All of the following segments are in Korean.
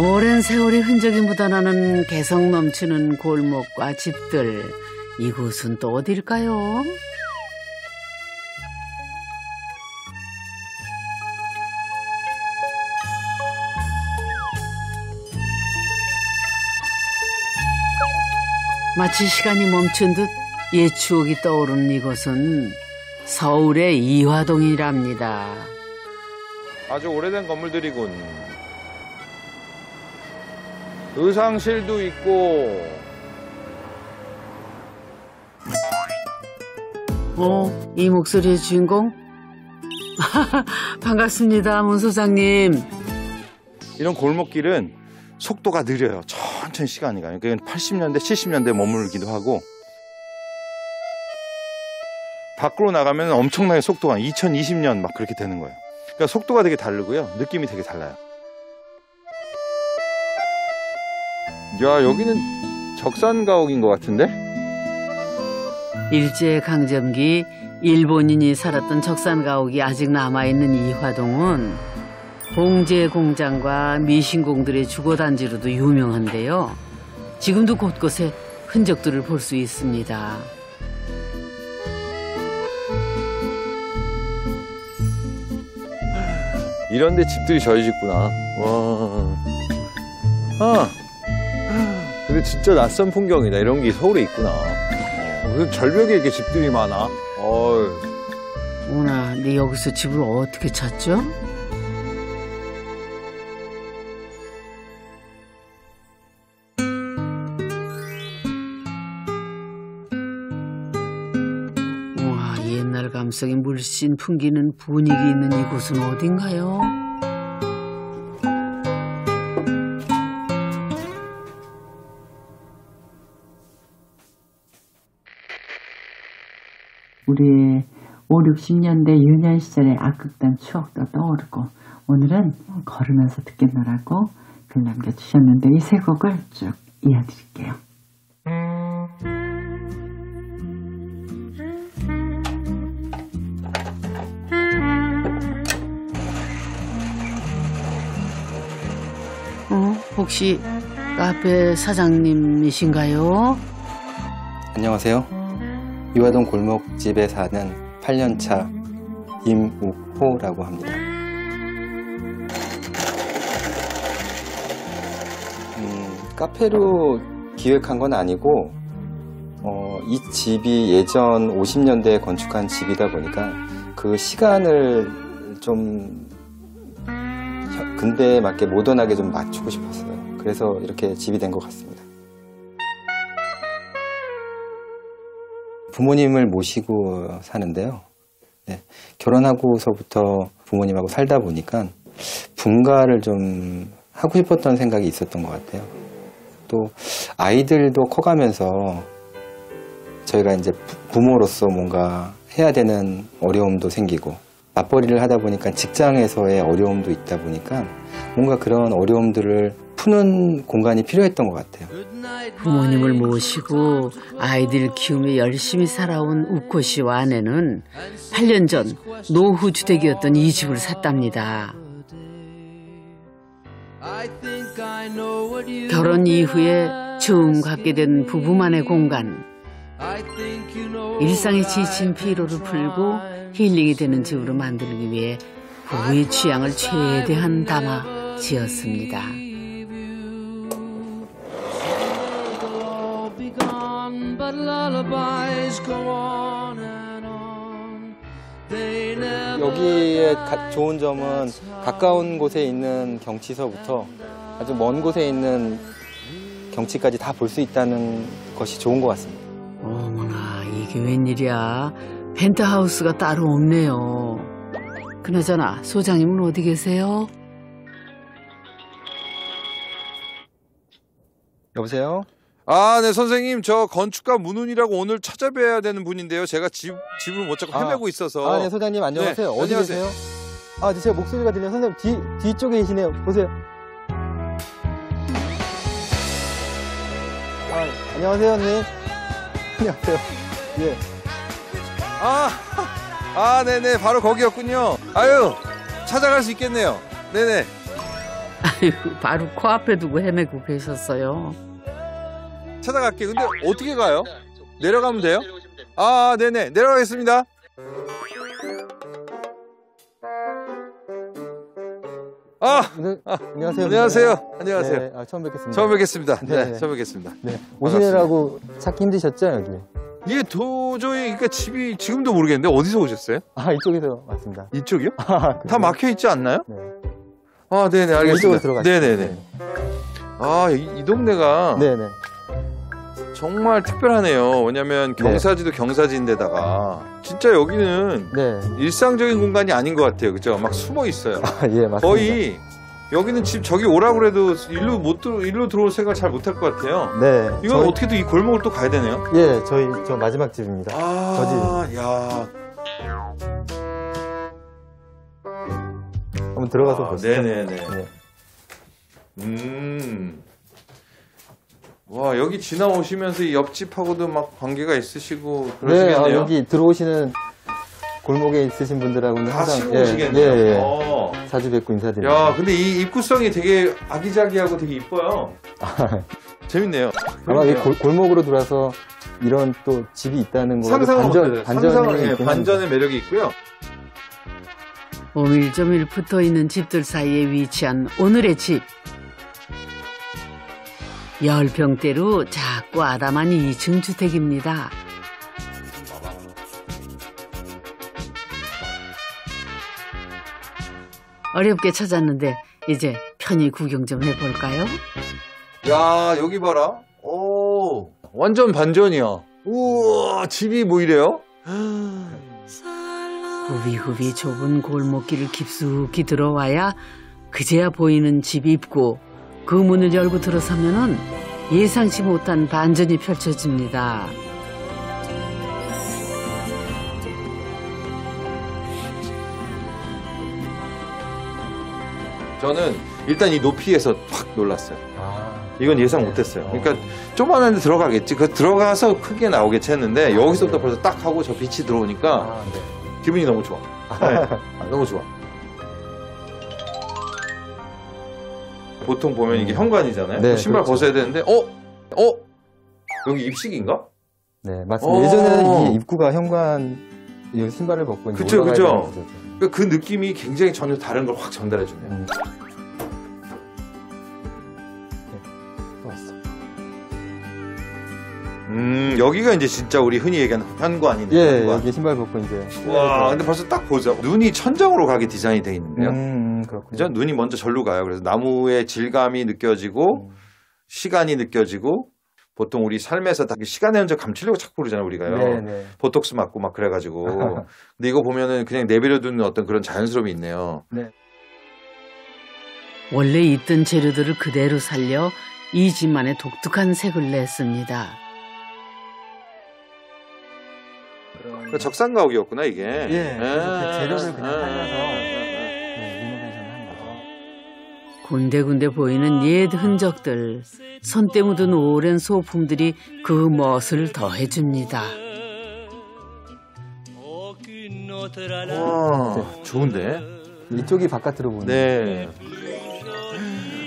오랜 세월의 흔적이 묻어나는 개성 넘치는 골목과 집들, 이곳은 또 어딜까요? 마치 시간이 멈춘 듯 옛 추억이 떠오르는 이곳은 서울의 이화동이랍니다. 아주 오래된 건물들이군. 의상실도 있고. 이 목소리의 주인공? 반갑습니다, 문 소장님. 이런 골목길은 속도가 느려요. 천천히 시간이 가요. 그러니까 80년대, 70년대에 머무르기도 하고. 밖으로 나가면 엄청나게 속도가 2020년 막 그렇게 되는 거예요. 그러니까 속도가 되게 다르고요. 느낌이 되게 달라요. 야, 여기는 적산가옥인 것 같은데? 일제강점기 일본인이 살았던 적산가옥이 아직 남아있는 이화동은 봉제공장과 미신공들의 주거단지로도 유명한데요. 지금도 곳곳에 흔적들을 볼 수 있습니다. 이런 데 집들이 저희 짓구나. 와. 아. 근데 진짜 낯선 풍경이다. 이런 게 서울에 있구나. 그래서 절벽에 이렇게 집들이 많아. 오나, 근데 여기서 집을 어떻게 찾죠? 우와, 옛날 감성이 물씬 풍기는 분위기 있는 이곳은 어딘가요? 우리 50, 60년대 유년 시절의 악극단 추억도 떠오르고, 오늘은 걸으면서 듣겠노라고 글 남겨주셨는데 이 세 곡을 쭉 이어드릴게요. 혹시 카페 사장님이신가요? 안녕하세요. 이화동 골목집에 사는 8년차 임옥호라고 합니다. 카페로 기획한 건 아니고 이 집이 예전 50년대에 건축한 집이다 보니까 그 시간을 좀 근대에 맞게 모던하게 좀 맞추고 싶었어요. 그래서 이렇게 집이 된 것 같습니다. 부모님을 모시고 사는데요. 네, 결혼하고서부터 부모님하고 살다 보니까 분가를 좀 하고 싶었던 생각이 있었던 것 같아요. 또 아이들도 커가면서 저희가 이제 부모로서 뭔가 해야 되는 어려움도 생기고, 맞벌이를 하다 보니까 직장에서의 어려움도 있다 보니까 뭔가 그런 어려움들을 푸는 공간이 필요했던 것 같아요. 부모님을 모시고 아이들 키우며 열심히 살아온 우코 씨와 아내는 8년 전 노후 주택이었던 이 집을 샀답니다. 결혼 이후에 처음 갖게 된 부부만의 공간. 일상에 지친 피로를 풀고 힐링이 되는 집으로 만들기 위해 부부의 취향을 최대한 담아 지었습니다. But lullabies go on and on. They never. 여기의 좋은 점은 가까운 곳에 있는 경치서부터 아주 먼 곳에 있는 경치까지 다 볼 수 있다는 것이 좋은 것 같습니다. 어머나, 이게 웬일이야. 펜트하우스가 따로 없네요. 그나저나 소장님은 어디 계세요? 여보세요? 아, 네, 선생님. 저 건축가 문훈이라고 오늘 찾아뵈야 되는 분인데요. 제가 집을 못 찾고 헤매고 있어서. 아, 네, 소장님. 안녕하세요. 네, 어디 안녕하세요. 계세요? 아, 제가 목소리가 들려요. 선생님, 뒤쪽에 계시네요. 보세요. 아, 안녕하세요, 언니. 안녕하세요. 예. 아, 네네. 바로 거기였군요. 아유, 찾아갈 수 있겠네요. 네네. 아이고, 바로 코앞에 두고 헤매고 계셨어요. 찾아갈게. 근데 어떻게 가요? 내려가면 돼요? 아, 네네. 내려가겠습니다. 아, 안녕하세요. 안녕하세요. 안녕하세요. 네, 처음 뵙겠습니다. 처음 뵙겠습니다. 네, 네. 처음 뵙겠습니다. 네. 오시느라고 찾기 힘드셨죠, 여기? 이게 도저히, 그러니까 집이 지금도 모르겠는데 어디서 오셨어요? 아, 이쪽에서 왔습니다. 이쪽이요? 아, 다 막혀 있지 않나요? 네. 아, 네네, 알겠습니다. 네네네. 아, 이 동네가 네네. 정말 특별하네요. 왜냐면 경사지도 네. 경사지인데다가 진짜 여기는 네. 일상적인 공간이 아닌 것 같아요. 그죠? 막 숨어 있어요. 아, 예, 맞습니다. 거의 여기는 집 저기 오라고 해도 일로 들어올 생각 잘 못할 것 같아요. 네. 이건 저희... 어떻게든 이 골목을 또 가야 되네요. 예, 저희 저 마지막 집입니다. 아, 저 집. 야. 한번 들어가서 아, 보시죠. 네네네. 네. 와, 여기 지나오시면서 이 옆집하고도 막 관계가 있으시고 그러시겠네요. 네, 아, 여기 들어오시는 골목에 있으신 분들하고는 항상 예, 오시겠네요. 예, 예. 어. 자주 뵙고 인사드립니다. 야, 근데 이 입구성이 되게 아기자기하고 되게 이뻐요. 재밌네요. 아마 이 골목으로 돌아서 이런 또 집이 있다는 거 반전의 매력이 있고요. 5.1.1 붙어있는 집들 사이에 위치한 오늘의 집. 10평대로 작고 아담한 2층 주택입니다. 어렵게 찾았는데 이제 편히 구경 좀 해볼까요? 야, 여기 봐라. 오, 완전 반전이야. 우와, 집이 뭐 이래요? 후비후비 좁은 골목길을 깊숙이 들어와야 그제야 보이는 집이 있고 그 문을 열고 들어서면은 예상치 못한 반전이 펼쳐집니다. 저는 일단 이 높이에서 확 놀랐어요. 아, 이건 예상 못했어요. 그러니까 조그만한 데 들어가겠지. 그 들어가서 크게 나오겠지 했는데 여기서부터 벌써 딱 하고 저 빛이 들어오니까 기분이 너무 좋아. 네. 너무 좋아. 보통 보면 이게 현관이잖아요. 네, 신발 그렇죠. 벗어야 되는데 여기 입식인가? 네, 맞습니다. 예전에는 이 입구가 현관 여기 신발을 벗고 그쵸, 그쵸. 그러니까 그 느낌이 굉장히 전혀 다른 걸 확 전달해 주네요. 여기가 이제 진짜 우리 흔히 얘기하는 현관이네요. 예, 현관. 여기 신발 벗고 이제. 와, 근데 벌써 딱 보자. 눈이 천장으로 가게 디자인이 돼 있는데요. 그렇군요. 그죠? 눈이 먼저 절로 가요. 그래서 나무의 질감이 느껴지고 시간이 느껴지고 보통 우리 삶에서 다 시간의 흔적 감추려고 자꾸 그러잖아요, 우리가요. 네네. 보톡스 맞고 막 그래가지고. 근데 이거 보면은 그냥 내버려두는 어떤 그런 자연스러움이 있네요. 네. 원래 있던 재료들을 그대로 살려 이 집만의 독특한 색을 냈습니다. 그러니까 적산가옥이었구나 이게. 예, 그래서 재료를 그냥 살려서 리노베이션을 한 거죠. 군데군데 보이는 옛 흔적들, 손때 묻은 오랜 소품들이 그 멋을 더해줍니다. 와, 좋은데? 이쪽이 바깥으로 보는. 네.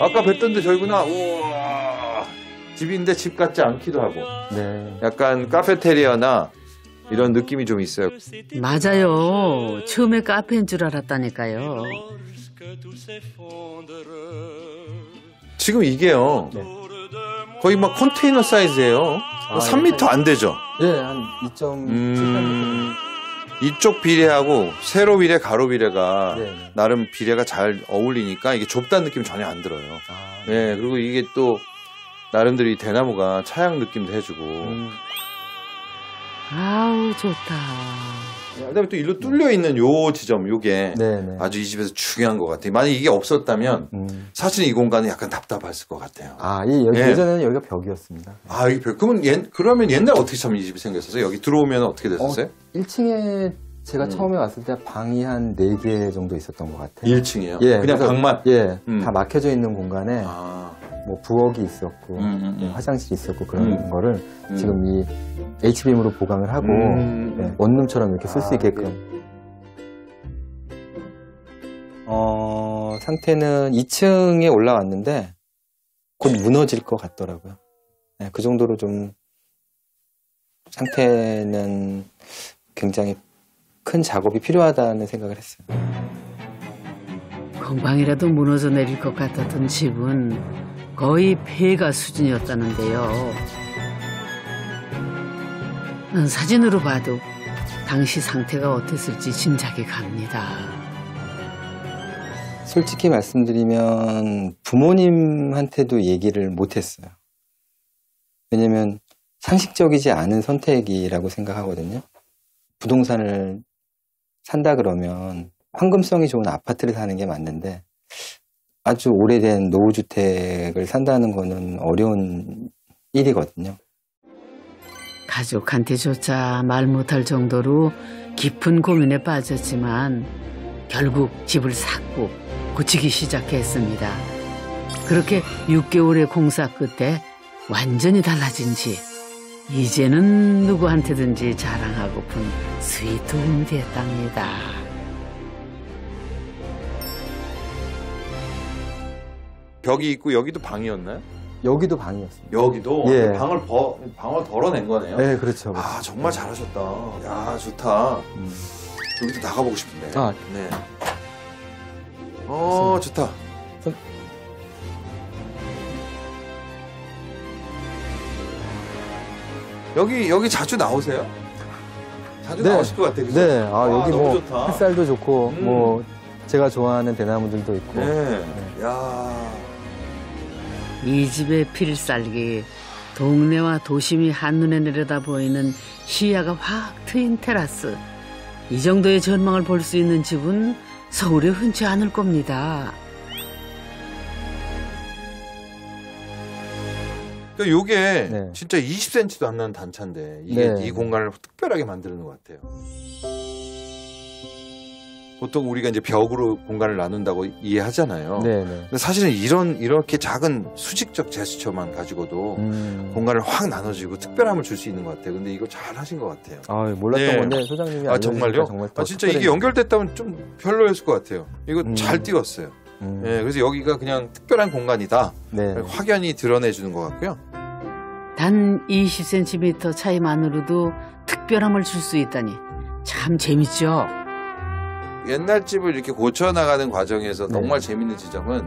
아까 뵀던 데 저기구나. 우와, 집인데 집 같지 않기도 하고. 네. 약간 카페테리아나. 이런 느낌이 좀 있어요. 맞아요. 처음에 카페인 줄 알았다니까요. 지금 이게요. 네. 거의 막 컨테이너 사이즈예요. 아, 3m 안 되죠? 예, 네, 한 2.7m. 이쪽 비례하고 세로 비례, 가로 비례가 네. 나름 비례가 잘 어울리니까 이게 좁다는 느낌 전혀 안 들어요. 아, 네. 네, 그리고 이게 또 나름대로 이 대나무가 차양 느낌도 해주고. 아우, 좋다. 그다음에 또 일로 뚫려 있는 요 지점, 요게 네네. 아주 이 집에서 중요한 것 같아요. 만약 이게 없었다면 사실 이 공간은 약간 답답했을 것 같아요. 아, 예전에는 여기가 벽이었습니다. 아, 여기 벽. 그러면 옛날 어떻게 참 이 집이 생겼었어요? 여기 들어오면 어떻게 됐었어요? 1층에 제가 처음에 왔을 때 방이 한 4개 정도 있었던 것 같아요. 1층이요? 예, 그냥 방만? 예, 다 막혀져 있는 공간에 뭐 부엌이 있었고 화장실이 있었고 그런 거를 지금 이 H빔으로 보강을 하고 네, 원룸처럼 이렇게 쓸 수 있게끔. 상태는 2층에 올라왔는데 곧 무너질 것 같더라고요. 네, 그 정도로 좀 상태는 굉장히 큰 작업이 필요하다는 생각을 했어요. 건방이라도 무너져 내릴 것 같았던 집은 거의 폐가 수준이었다는데요. 사진으로 봐도 당시 상태가 어땠을지 짐작이 갑니다. 솔직히 말씀드리면 부모님한테도 얘기를 못했어요. 왜냐면 상식적이지 않은 선택이라고 생각하거든요. 부동산을 산다 그러면 황금성이 좋은 아파트를 사는 게 맞는데 아주 오래된 노후주택을 산다는 거는 어려운 일이거든요. 가족한테조차 말 못할 정도로 깊은 고민에 빠졌지만 결국 집을 샀고 고치기 시작했습니다. 그렇게 6개월의 공사 끝에 완전히 달라진 집. 이제는 누구한테든지 자랑하고픈 스위트홈이 됐답니다. 벽이 있고 여기도 방이었나요? 여기도 방이었어요. 여기도? 예. 방을 덜어낸 거네요? 네, 그렇죠. 아, 정말 잘하셨다. 야, 좋다. 여기도 나가보고 싶은데. 아, 네. 좋다. 여기 자주 나오세요? 자주 네. 나오실 것 같아요. 그죠? 네. 아, 여기 뭐 좋다. 햇살도 좋고 뭐 제가 좋아하는 대나무들도 있고. 네. 네. 야. 이 집의 필살기, 동네와 도심이 한눈에 내려다 보이는 시야가 확 트인 테라스. 이 정도의 전망을 볼 수 있는 집은 서울에 흔치 않을 겁니다. 그러니까 요게 네. 진짜 20cm도 안 나는 단차인데 이게 네. 이 공간을 특별하게 만드는 것 같아요. 보통 우리가 이제 벽으로 공간을 나눈다고 이해하잖아요. 네네. 근데 사실은 이렇게 작은 수직적 제스처만 가지고도 공간을 확 나눠주고 특별함을 줄 수 있는 것 같아요. 근데 이거 잘 하신 것 같아요. 아, 몰랐던 네. 건데 소장님이 알려주니까 정말요? 정말 아, 진짜 특별해요. 이게 연결됐다면 좀 별로였을 것 같아요. 이거 잘 띄웠어요. 네, 그래서 여기가 그냥 특별한 공간이다. 네. 확연히 드러내주는 것 같고요. 단 20cm 차이만으로도 특별함을 줄 수 있다니 참 재밌죠. 옛날 집을 이렇게 고쳐나가는 과정에서 네. 정말 재밌는 지점은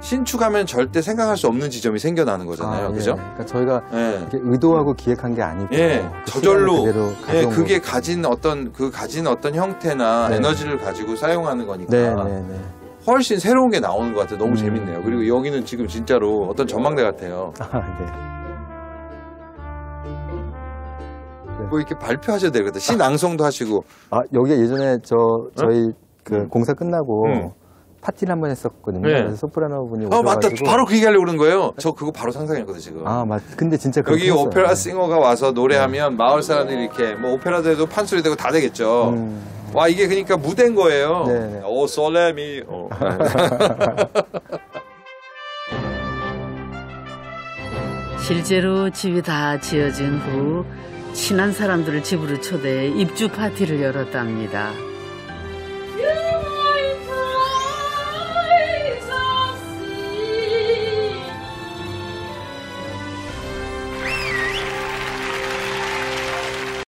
신축하면 절대 생각할 수 없는 지점이 생겨나는 거잖아요. 아, 그죠? 예. 그러니까 저희가 예. 의도하고 기획한 게 아니고 예. 그 저절로 예. 그게 가진 어떤 형태나 네. 에너지를 가지고 사용하는 거니까 네. 네. 네. 훨씬 새로운 게 나오는 것 같아요. 너무 재밌네요. 그리고 여기는 지금 진짜로 어떤 전망대 같아요. 아, 네. 뭐 이렇게 발표하셔도 되겠다. 신앙송도 하시고. 아, 여기가 예전에 저희 그 공사 끝나고 파티를 한번 했었거든요. 네. 그래서 소프라노 분이 오셔가지고. 맞다. 바로 그 얘기하려고 그런 거예요. 저 그거 바로 상상했거든요, 지금. 아, 맞. 근데 진짜 여기 오페라 네. 싱어가 와서 노래하면 네. 마을 사람들이 이렇게 뭐 오페라도 해도 판소리 되고 다 되겠죠. 와, 이게 그러니까 무대인 거예요. 네네. 오, 솔레미. 오. 실제로 집이 다 지어진 후 친한 사람들을 집으로 초대해 입주 파티를 열었답니다.